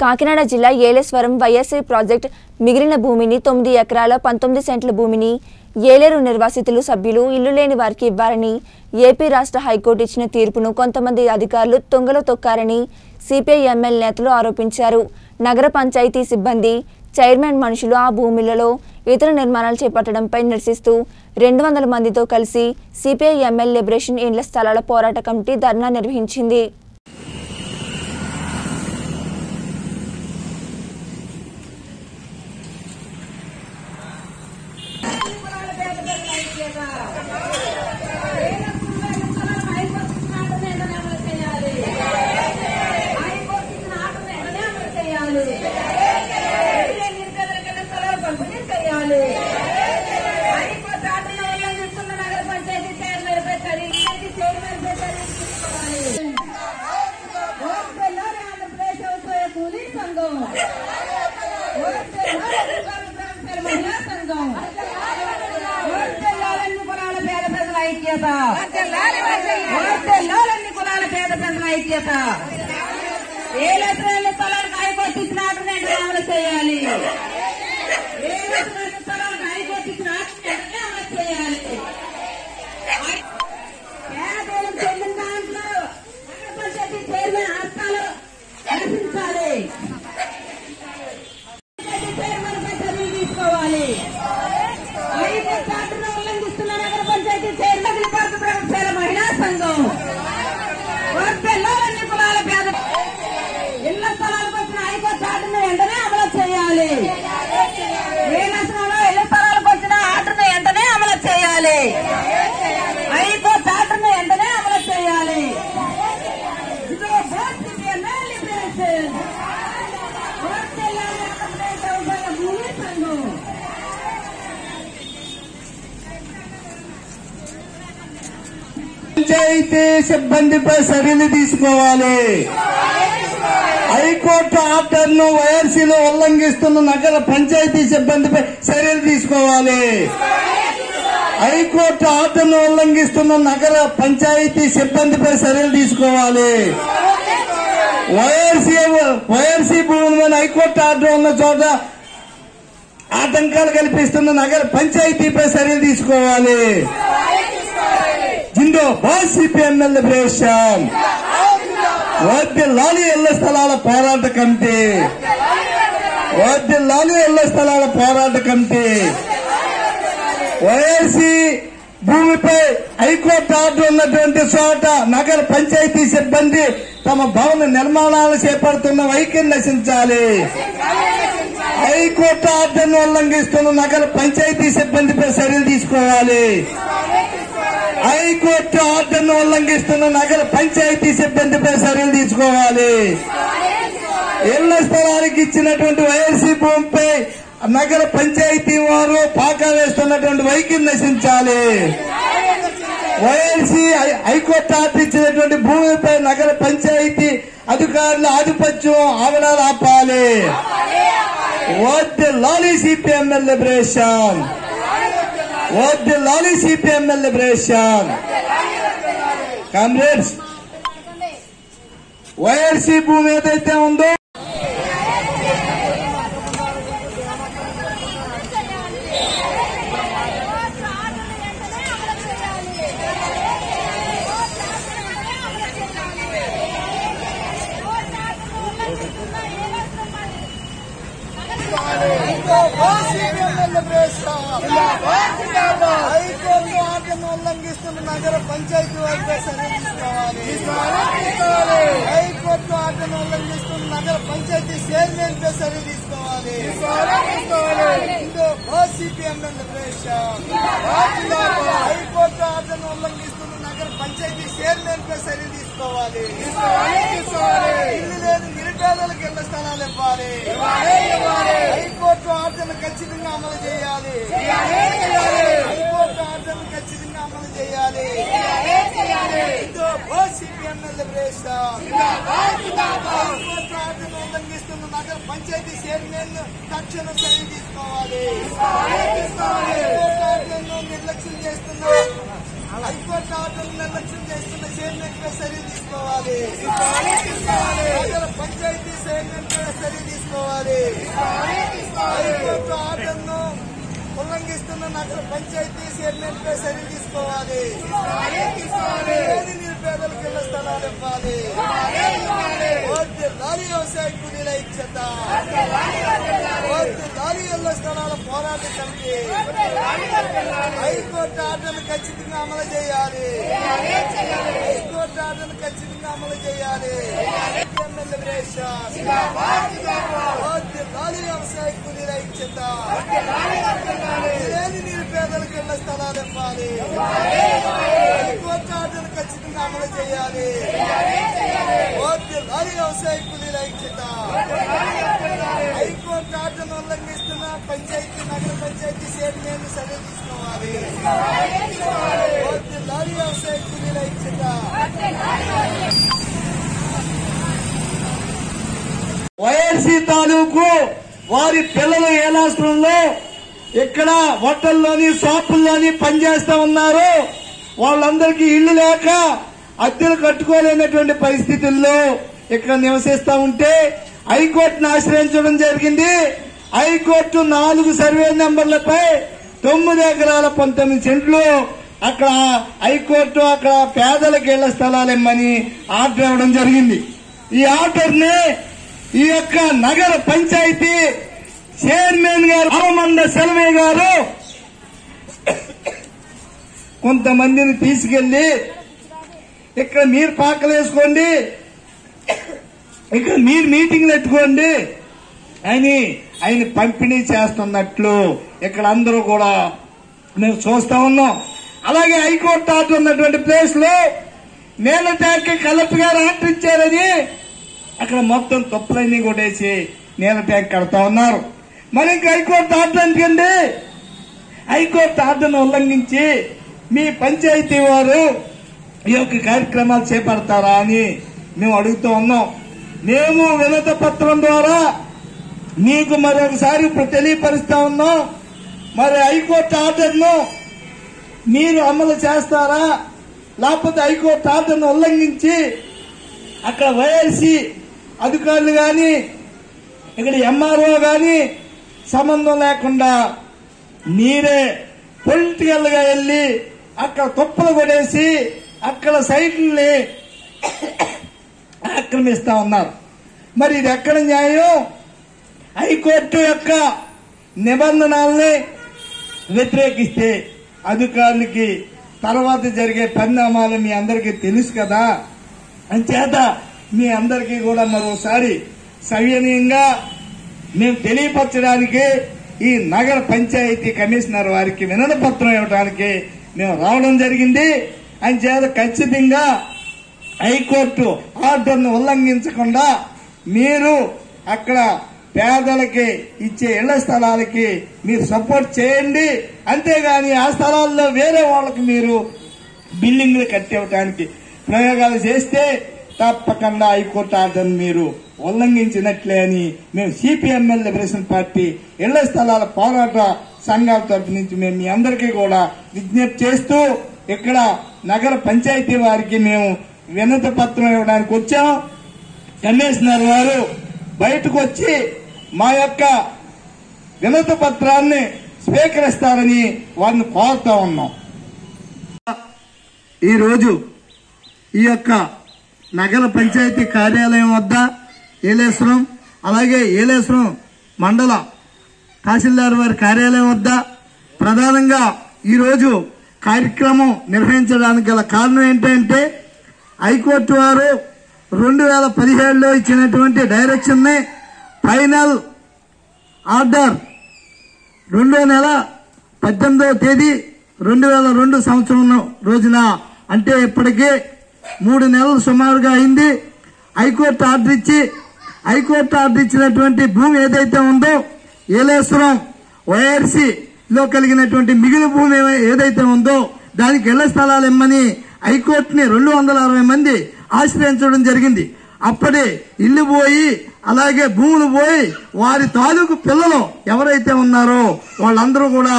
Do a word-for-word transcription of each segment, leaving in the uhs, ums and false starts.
కాకినాడ జిల్లా Yeleswaram YSC project మిగిలిన భూమిని తొమ్మిది ఎకరాల పంతొమ్మిది సెంట్ల భూమిని ఏలేరు నిర్వాసితులు సభ్యులు ఇల్లు లేని వారికి ఇవ్వాలని ఏపీ రాష్ట్ర హైకోర్టు ఇచ్చిన తీర్పును కొంతమంది అధికారులు తొంగలో తొక్కారని సిపిఐ ఎమ్మెల్యే నేతలు ఆరోపించారు. నగర పంచాయతీ సిబ్బంది చైర్మన్ మనుషులు ఆ భూమిలలో ఇతర నిర్మాణాలు చేపట్టడంపై నిరసిస్తూ రెండు వందల మందితో కలిసి సిపిఐ ఎమ్మెల్యే లిబరేషన్ ఇండ్ల స్థలాల పోరాట కమిటీ ధర్నా నిర్వహించింది. పంచాయతీ సిబ్బందిపై చర్యలు తీసుకోవాలి. హైకోర్టు ఆర్డర్ను వైఆర్సీలో ఉల్లంఘిస్తున్న నగర పంచాయతీ సిబ్బందిపై చర్యలు తీసుకోవాలి. హైకోర్టు ఆర్డర్ను ఉల్లంఘిస్తున్న నగర పంచాయతీ సిబ్బందిపై చర్యలు తీసుకోవాలి. వైఆర్సీ వైఆర్సీ భూముల మీద హైకోర్టు ఆర్డర్ ఉన్న చోట ఆటంకాలు కల్పిస్తున్న నగర పంచాయతీపై చర్యలు తీసుకోవాలి. జిందో బాస్ సిపిఎంఎల్ లిబరేషన్ వాద్య లాలి ఎల్ల స్థలాల పోరాట కమిటీ వాద్య లాలి ఎల్ల స్థలాల పోరాట కమిటీ వైఎస్సీ భూమిపై హైకోర్టు ఆర్డర్ ఉన్నటువంటి చోట నగర పంచాయతీ సిబ్బంది తమ భవన నిర్మాణాలు చేపడుతున్న వైఖరిని నశించాలి. హైకోర్టు ఆర్డర్ను ఉల్లంఘిస్తున్న నగర పంచాయతీ సిబ్బందిపై చర్యలు తీసుకోవాలి. హైకోర్టు ఆర్డర్ను ఉల్లంఘిస్తున్న నగర పంచాయతీ సిబ్బందిపై చర్యలు తీసుకోవాలి. ఇళ్ల స్థలానికి ఇచ్చినటువంటి వైఎస్సీ భూమిపై నగర పంచాయతీ వారు పాకా వేస్తున్నటువంటి వైఖరిని నశించాలి. వైఎస్సీ హైకోర్టు ఆర్డర్ ఇచ్చినటువంటి భూమిపై నగర పంచాయతీ అధికారుల ఆధిపత్యం ఆవడాలు ఆపాలి. వాద్య లాలి సిపిఎంఎల్ లిబరేషన్ వాద్య లాలి సిపిఎంఎల్ లిబరేషన్ కామ్రేడ్స్, వైఎస్సీ భూమి ఏదైతే ఉందో హైకోర్టు ఆర్డర్ను ఉల్లంఘిస్తున్న నగర పంచాయతీ వారిపై చర్యలు తీసుకోవాలి. హైకోర్టు ఆర్డర్ను ఉల్లంఘిస్తున్న నగర పంచాయతీ చైర్మన్ పై చర్యలు తీసుకోవాలి. ఇందో బాస్ సిపిఎంఎల్ లిబరేషన్ హైకోర్టు ఆర్డర్ను ఉల్లంఘిస్తున్న నగర పంచాయతీ చైర్మన్ పై చర్యలు తీసుకోవాలి. ఇల్లు లేదు నిరుపేదలకు ఇళ్ల స్థలాలు ఇవ్వాలి. హైకోర్టు ఆర్డర్ను ఖచ్చితంగా అమలు చేయాలి. హైకోర్టు ఆర్డర్ను ఖచ్చితంగా అమలు చేయాలి. ఇందో బాస్ సిపిఎంఎల్ లిబరేషన్ హైకోర్టు ఆర్డర్ను ఉల్లంఘిస్తున్న నగర పంచాయతీ చైర్మన్ తక్షణ చర్య తీసుకోవాలి. హైకోర్టు ఆర్డర్ను నిర్లక్ష్యం చేస్తున్న హైకోర్టు ఆర్డర్ నిర్లక్ష్యం చేస్తున్న చైర్మన్పై చర్య తీసుకోవాలి. పంచాయతీ చైర్మన్పై చర్య తీసుకోవాలి. హైకోర్టు ఆర్డర్ను ఉల్లంఘిస్తున్న నగర పంచాయతీ చైర్మన్పై చర్య తీసుకోవాలి. పేదలకు ఇళ్ల స్థలాలు ఇవ్వాలి. లారీ వ్యవసాయ కూలీల ఐక్యత, లారీ ఇళ్ల స్థలాల పోరాటం కమిటీ హైకోర్టు ఆర్డర్ను ఖచ్చితంగా అమలు చేయాలి. హైకోర్టు ఆర్డర్ను ఖచ్చితంగా అమలు చేయాలి. లారీ వ్యవసాయ కూలీల ఐక్యత, లేని నిరుపేదలకు ఇళ్ల స్థలాలు ఇవ్వాలి. హైకోర్టు ఆర్డర్ను ఖచ్చితంగా అమలు చేయాలి. లారీ వ్యవసాయ కూలీల ఐక్యత, హైకోర్టు ఆర్డర్ను ఉల్లంఘిస్తున్న పంచాయతీ నగర పంచాయతీ చైర్మన్ చర్య తీసుకోవాలి. లారీ వ్యవసాయ కూలీల ఐక్యత. వైఎస్సీ తాలూకు వారి పిల్లల ఏలాశ్రంలో ఇక్కడ హోటల్లోని షాపుల్లోని పనిచేస్తా ఉన్నారు. వాళ్ళందరికీ ఇళ్లు లేక అద్దెలు కట్టుకోలేనటువంటి పరిస్థితుల్లో ఇక్కడ నివసిస్తా ఉంటే హైకోర్టును ఆశ్రయించడం జరిగింది. హైకోర్టు నాలుగు సర్వే నెంబర్లపై తొమ్మిది ఎకరాల పంతొమ్మిది సెంట్లు అక్కడ హైకోర్టు అక్కడ పేదలకు ఇళ్ల స్థలాలు ఇమ్మని ఆర్డర్ ఇవ్వడం జరిగింది. ఈ ఆర్డర్ని ఈ యొక్క నగర పంచాయతీ చైర్మన్ గారు ఆమండ సెల్వే గారు కొంతమందిని తీసుకెళ్లి ఇక్కడ మీరు పాకలు వేసుకోండి, ఇక్కడ మీరు మీటింగ్ పెట్టుకోండి అని ఆయన పంపిణీ చేస్తున్నట్లు ఇక్కడ అందరూ కూడా మేము చూస్తా ఉన్నాం. అలాగే హైకోర్టు ఆర్డర్ ఉన్నటువంటి ప్లేస్ లో నేను ట్యాక్ కలెక్టర్ గారు ఆర్డర్ ఇచ్చారని అక్కడ మొత్తం తప్పులన్నీ కొట్టేసి నేల ట్యాంక్ కడతా ఉన్నారు. మరి ఇంకా హైకోర్టు ఆర్డర్ ఎందుకండి? హైకోర్టు ఆర్డర్ను ఉల్లంఘించి మీ పంచాయతీ వారు ఈ యొక్క కార్యక్రమాలు చేపడతారా అని మేము అడుగుతూ ఉన్నాం. మేము వినత పత్రం ద్వారా మీకు మరొకసారి ఇప్పుడు తెలియపరుస్తా ఉన్నాం. మరి హైకోర్టు ఆర్డర్ను మీరు అమలు చేస్తారా, లేకపోతే హైకోర్టు ఆర్డర్ను ఉల్లంఘించి అక్కడ వైఎస్సీ అధికారులు కానీ ఇక్కడ ఎంఆర్ఓ కానీ సంబంధం లేకుండా మీరే పొలిటికల్ గా వెళ్లి అక్కడ తొప్పులు కొట్టేసి అక్కడ సైట్లని ఆక్రమిస్తా ఉన్నారు. మరి ఇది ఎక్కడ న్యాయం? హైకోర్టు యొక్క నిబంధనల్ని వ్యతిరేకిస్తే అధికారులకి తర్వాత జరిగే పరిణామాలు మీ అందరికీ తెలుసు కదా. అంచేత మీ అందరికీ కూడా మరోసారి సవినయంగా మేము తెలియపరచడానికి ఈ నగర పంచాయతీ కమిషనర్ వారికి వినతి పత్రం ఇవ్వడానికి మేము రావడం జరిగింది. అంచేత ఖచ్చితంగా హైకోర్టు ఆర్డర్ను ఉల్లంఘించకుండా మీరు అక్కడ పేదలకి ఇచ్చే ఇళ్ల స్థలాలకి మీరు సపోర్ట్ చేయండి. అంతేగాని ఆ స్థలాల్లో వేరే వాళ్ళకి మీరు బిల్డింగ్లు కట్టివ్వడానికి ప్రయోగాలు చేస్తే తప్పకుండా హైకోర్టు ఆర్డర్ను మీరు ఉల్లంఘించినట్లే అని మేము సిపిఎంఎల్ లిబరేషన్ పార్టీ ఇళ్ల స్థలాల పోరాట సంఘాల తరఫు నుంచి మేము మీ అందరికీ కూడా విజ్ఞప్తి చేస్తూ ఇక్కడ నగర పంచాయతీ వారికి మేము వినతి పత్రం ఇవ్వడానికి వచ్చాం. కమిషనర్ వారు బయటకు వచ్చి మా యొక్క వినతి పత్రాన్ని స్వీకరిస్తారని వారిని కోరుతా ఉన్నాం. ఈరోజు ఈ యొక్క నగర పంచాయతీ కార్యాలయం వద్ద ఏలేశ్వరం అలాగే ఏలేశ్వరం మండల తహసీల్దార్ వారి కార్యాలయం వద్ద ప్రధానంగా ఈరోజు కార్యక్రమం నిర్వహించడానికి గల కారణం ఏంటంటే హైకోర్టు వారు రెండు వేల పదిహేడులో ఇచ్చినటువంటి డైరెక్షన్ని ఫైనల్ ఆర్డర్ రెండో నెల పద్దెనిమిదవ తేదీ రెండు వేల రెండు సంవత్సరం రోజున అంటే ఇప్పటికే మూడు నెలలు సుమారుగా అయింది. హైకోర్టు ఆర్డర్ ఇచ్చి హైకోర్టు ఆర్డర్ ఇచ్చినటువంటి భూమి ఏదైతే ఉందో ఏలేశ్వరం వైఆర్సీలో కలిగినటువంటి మిగిలిన భూమి ఏదైతే ఉందో దానికి ఇళ్ల స్థలాలు ఇమ్మని హైకోర్టుని రెండు వందల అరవై మంది ఆశ్రయించడం జరిగింది. అప్పటి ఇల్లు పోయి అలాగే భూములు పోయి వారి తాలూకు పిల్లలు ఎవరైతే ఉన్నారో వాళ్ళందరూ కూడా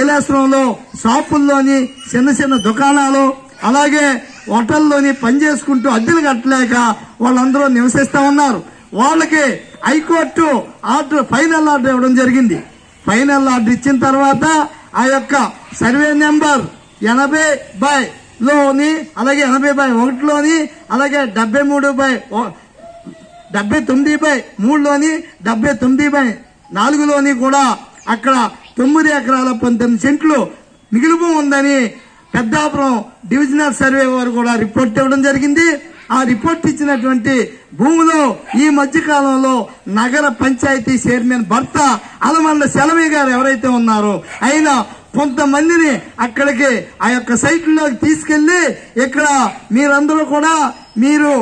ఏలాశ్రమంలో షాపుల్లోని చిన్న చిన్న దుకాణాలు అలాగే హోటల్లోని పనిచేసుకుంటూ అద్దెలు కట్టలేక వాళ్ళందరూ నివసిస్తా ఉన్నారు. వాళ్ళకి హైకోర్టు ఆర్డర్ ఫైనల్ ఆర్డర్ ఇవ్వడం జరిగింది. ఫైనల్ ఆర్డర్ ఇచ్చిన తర్వాత ఆ యొక్క సర్వే నెంబర్ ఎనభై బై లోని అలాగే ఎనభై బై ఒకటిలోని అలాగే డెబ్బై మూడు బై డెబ్బై తొమ్మిది బై మూడులోని డెబ్బై తొమ్మిది బై నాలుగులోని కూడా అక్కడ తొమ్మిది ఎకరాల పంతొమ్మిది సెంట్లు మిగిలిపో ఉందని పెద్దాపురం డివిజనల్ సర్వే వారు కూడా రిపోర్ట్ ఇవ్వడం జరిగింది. ఆ రిపోర్ట్ ఇచ్చినటువంటి భూములు ఈ మధ్య కాలంలో నగర పంచాయతీ చైర్మన్ భర్త అలమండ్ల సెలవి గారు ఎవరైతే ఉన్నారో ఆయన కొంతమందిని అక్కడికి ఆ యొక్క సైట్లోకి తీసుకెళ్లి ఇక్కడ మీరందరూ కూడా మీరు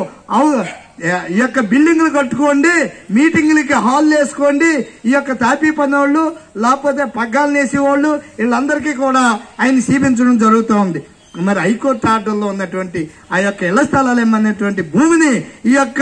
ఈ యొక్క బిల్డింగ్లు కట్టుకోండి, మీటింగ్లకి హాల్ వేసుకోండి, ఈ యొక్క తాపీ పని వాళ్ళు లేకపోతే పగ్గాలు వేసేవాళ్ళు వీళ్ళందరికీ కూడా ఆయన సీపించడం జరుగుతూ ఉంది. మరి హైకోర్టు ఆర్డర్లో ఉన్నటువంటి ఆ యొక్క ఇళ్ల స్థలాలు ఏమనేటువంటి భూమిని ఈ యొక్క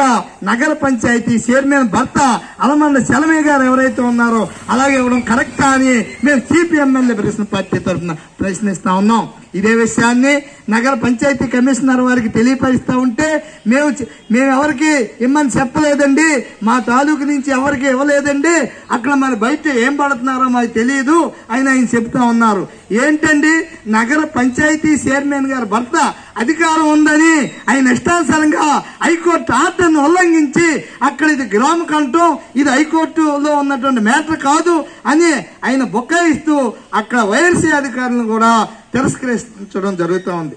నగర పంచాయతీ చైర్మన్ భర్త అలమండ్ల సెలమయ్య గారు ఎవరైతే ఉన్నారో అలాగే ఇవ్వడం కరెక్టా అని మేము సిపిఎంఎల్ లిబరేషన్ పార్టీ తరఫున ప్రశ్నిస్తా ఉన్నాం. ఇదే విషయాన్ని నగర పంచాయతీ కమిషనర్ వారికి తెలియపరుస్తూ ఉంటే మేము మేము ఎవరికి ఇమ్మని చెప్పలేదండి, మా తాలూకు నుంచి ఎవరికి ఇవ్వలేదండి, అక్కడ మరి బయట ఏం పడుతున్నారో మాకు తెలియదు అని ఆయన చెప్తా ఉన్నారు. ఏంటండి నగర పంచాయతీ చైర్మన్ గారి భర్త అధికారం ఉందని ఆయన ఇష్టానుసారంగా హైకోర్టు ఆర్డర్ను ఉల్లంఘించి అక్కడ ఇది గ్రామ కంఠం, ఇది హైకోర్టులో ఉన్నటువంటి మ్యాటర్ కాదు అని ఆయన బుకాయిస్తూ అక్కడ వైఎస్సీ అధికారులను కూడా తిరస్కరించడం జరుగుతూ ఉంది.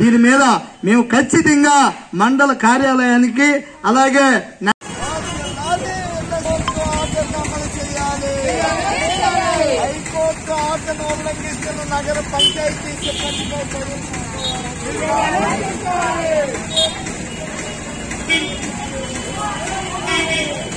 దీని మీద మేము ఖచ్చితంగా మండల కార్యాలయానికి అలాగే నగర పంచాయతీ చెప్పండి.